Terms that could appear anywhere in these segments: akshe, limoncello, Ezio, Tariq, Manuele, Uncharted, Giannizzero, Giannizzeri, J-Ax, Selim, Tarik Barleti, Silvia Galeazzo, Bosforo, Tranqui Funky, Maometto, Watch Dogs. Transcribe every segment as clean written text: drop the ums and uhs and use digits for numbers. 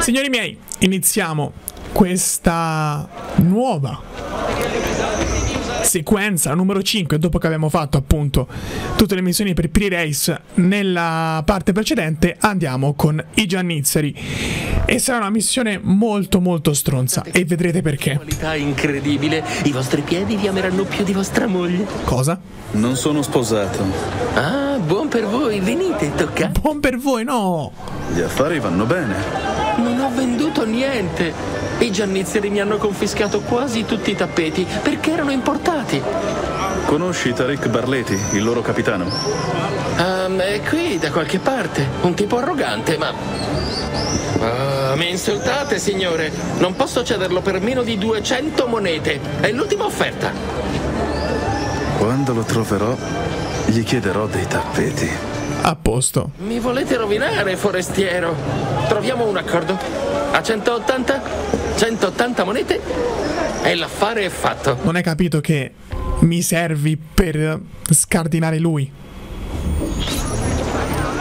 Signori miei, iniziamo questa nuova sequenza numero 5 dopo che abbiamo fatto appunto tutte le missioni per pre-race. Nella parte precedente andiamo con i Giannizzeri e sarà una missione molto stronza e vedrete perché. Qualità incredibile, i vostri piedi vi ameranno più di vostra moglie. Cosa? Non sono sposato. Ah, buon per voi, venite, tocca. Buon per voi, no. Gli affari vanno bene. Non ho venduto niente. I Giannizzeri mi hanno confiscato quasi tutti i tappeti perché erano importati. Conosci Tarik Barleti, il loro capitano? È qui da qualche parte, un tipo arrogante, ma... mi insultate, signore. Non posso cederlo per meno di 200 monete. È l'ultima offerta. Quando lo troverò, gli chiederò dei tappeti. A posto. Mi volete rovinare, forestiero? Troviamo un accordo. A 180? 180 monete? E l'affare è fatto. Non hai capito che mi servi per scardinare lui.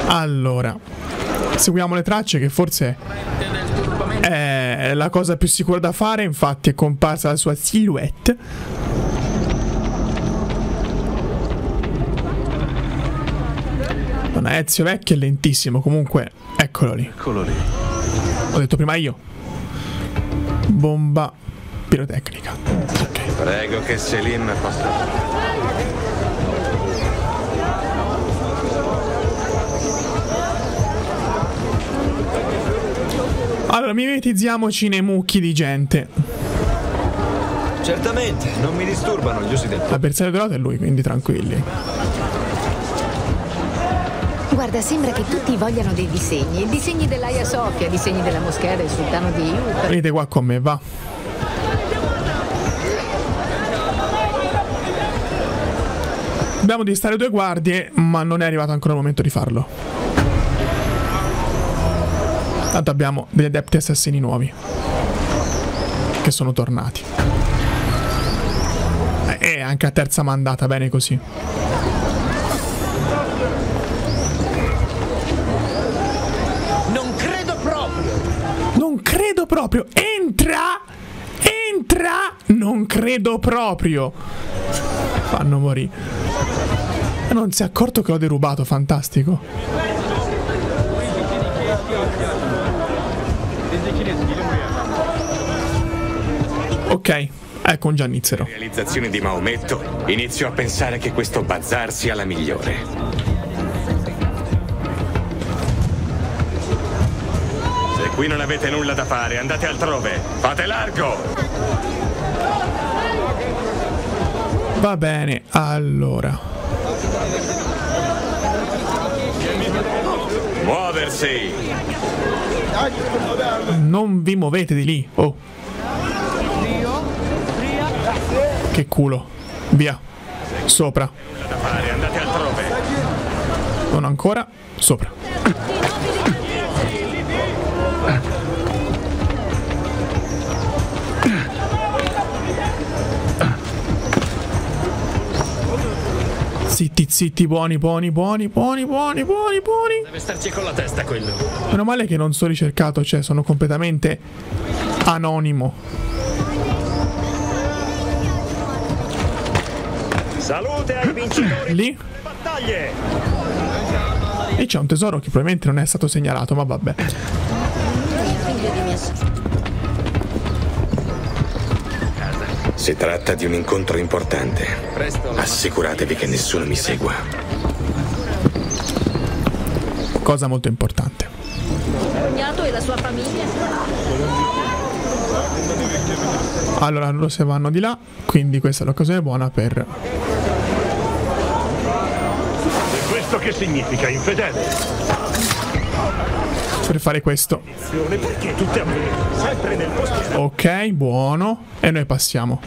Allora, seguiamo le tracce che forse è la cosa più sicura da fare. Infatti è comparsa la sua silhouette. Ezio vecchio è lentissimo, comunque eccolo lì. Eccolo lì. Ho detto prima io. Bomba pirotecnica. Okay. Prego che Selim possa. Allora, mimetizziamoci nei mucchi di gente. Certamente, non mi disturbano gli usi del... L'avversario dorato è lui, quindi tranquilli. Guarda, sembra che tutti vogliano dei disegni. Disegni dell'Aia Sofia, disegni della moschea del sultano di Utah. Venite qua con me, va. Dobbiamo distare due guardie, ma non è arrivato ancora il momento di farlo. Tanto abbiamo degli adepti assassini nuovi che sono tornati. E anche a terza mandata, bene così. Proprio entra non credo proprio, fanno morire. Non si è accorto che l'ho derubato, fantastico. Ok, ecco un Giannizzero. La realizzazione di Maometto, inizio a pensare che questo bazar sia la migliore. Qui non avete nulla da fare, andate altrove. Fate largo! Va bene, allora. Muoversi! Non vi muovete di lì, oh. Che culo. Via. Sopra. Non ancora. Sopra. Zitti, zitti, buoni. Deve starci con la testa quello. Meno male che non sono ricercato, cioè sono completamente anonimo. Salute ai vincitori. Lì? Battaglie. E c'è un tesoro che probabilmente non è stato segnalato, ma vabbè. Si tratta di un incontro importante. Assicuratevi che nessuno mi segua. Cosa molto importante. Il cognato e la sua famiglia. Allora, loro se vanno di là, quindi questa è l'occasione buona per... E questo che significa, infedele? Per fare questo. Ok, buono. E noi passiamo.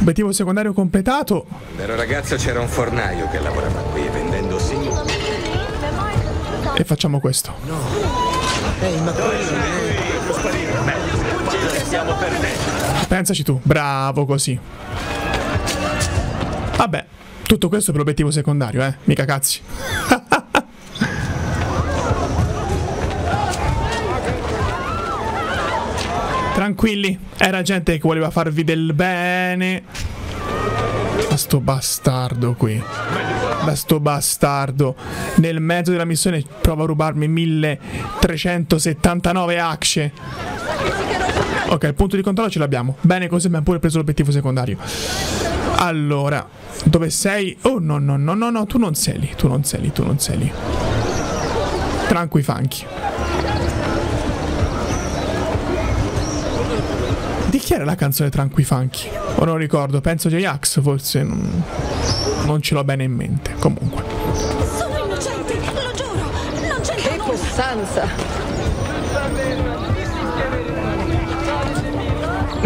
Obiettivo secondario completato. Nel ragazzo c'era un fornaio che lavorava qui vendendo signori. E facciamo questo. No. Ma pensaci tu, bravo, così. Vabbè, tutto questo per l'obiettivo secondario, mica cazzi. Tranquilli, era gente che voleva farvi del bene. Da sto bastardo qui. Da sto bastardo. Nel mezzo della missione prova a rubarmi 1379 akshe. Ok, il punto di controllo ce l'abbiamo. Bene così, abbiamo pure preso l'obiettivo secondario. Allora, dove sei? Oh no, no, no, no, no, tu non sei lì. Tu non sei lì, tu non sei lì. Tranqui fanchi. Di chi era la canzone Tranqui Funky? O non ricordo, penso J-Ax forse, non ce l'ho bene in mente. Comunque sono innocente, lo giuro, non c'è che costanza.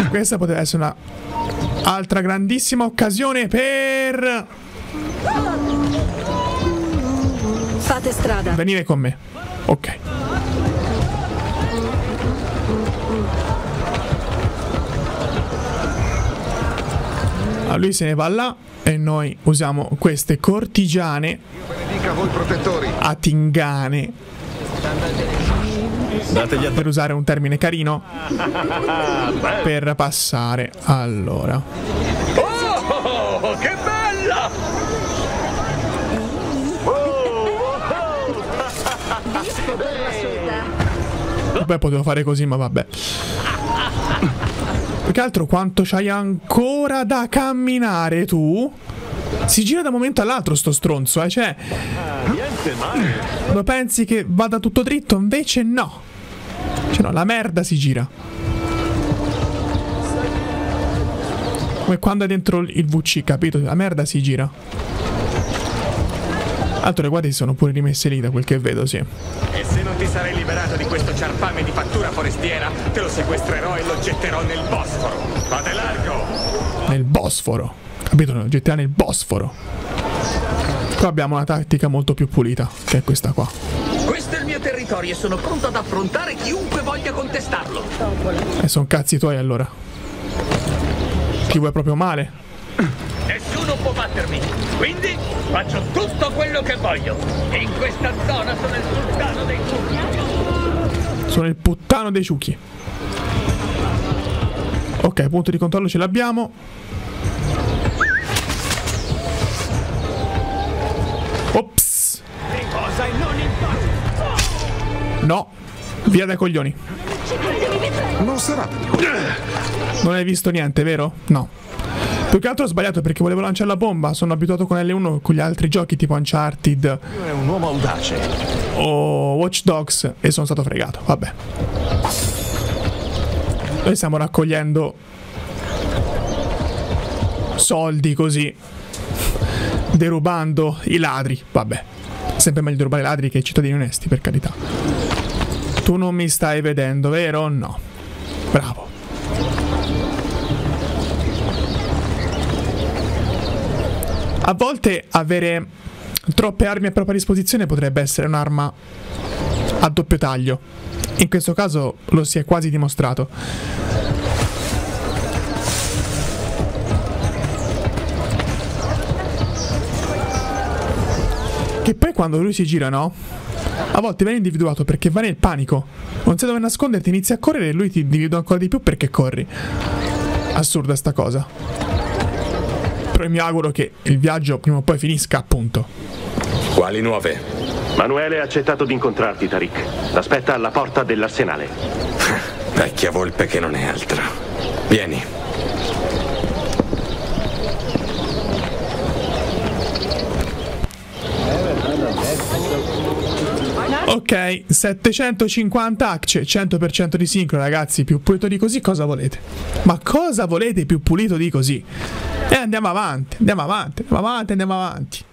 Questa poteva essere una altra grandissima occasione per fate strada. Venire con me. Ok. Lui se ne va là e noi usiamo queste cortigiane a tingane, per usare un termine carino, per passare. Allora, oh, che bella! Beh, potevo fare così, ma vabbè. Più che altro, quanto c'hai ancora da camminare tu? Si gira da un momento all'altro sto stronzo, cioè. Lo pensi che vada tutto dritto? Invece no. Cioè no, la merda si gira. Come quando è dentro il VC, capito? La merda si gira. Altro, le guardie si sono pure rimesse lì, da quel che vedo, sì. E se non ti sarei liberato di questo ciarpame di fattura forestiera, te lo sequestrerò e lo getterò nel Bosforo. Fate largo! Nel Bosforo. Capito? Lo getterà nel Bosforo. Qua abbiamo una tattica molto più pulita, che è questa qua. Questo è il mio territorio e sono pronto ad affrontare chiunque voglia contestarlo. E sono cazzi tuoi, allora. Ti vuoi proprio male? Nessuno può battermi, quindi faccio tutto quello che voglio. E in questa zona sono il puttano dei ciucchi. Sono il puttano dei ciucchi. Ok, punto di controllo ce l'abbiamo. Ops. No, via dai coglioni. Non sarà. Non hai visto niente, vero? No. Più che altro ho sbagliato perché volevo lanciare la bomba. Sono abituato con L1 con gli altri giochi tipo Uncharted. È un uomo audace. O Watch Dogs. E sono stato fregato. Vabbè. Noi stiamo raccogliendo soldi così, derubando i ladri. Vabbè. Sempre meglio derubare i ladri che i cittadini onesti, per carità. Tu non mi stai vedendo, vero? No. Bravo. A volte avere troppe armi a propria disposizione potrebbe essere un'arma a doppio taglio. In questo caso lo si è quasi dimostrato. Che poi quando lui si gira, no? A volte viene individuato perché va nel panico. Non sai dove nasconderti, inizi a correre e lui ti individua ancora di più perché corri. Assurda sta cosa. Mi auguro che il viaggio prima o poi finisca, appunto. Quali nuove? Manuele ha accettato di incontrarti, Tariq. L'aspetta alla porta dell'arsenale. Vecchia volpe che non è altro. Vieni. Ok, 750 akshe, 100% di sincro, ragazzi. Più pulito di così cosa volete? Ma cosa volete più pulito di così? E andiamo avanti, andiamo avanti, andiamo avanti, andiamo avanti.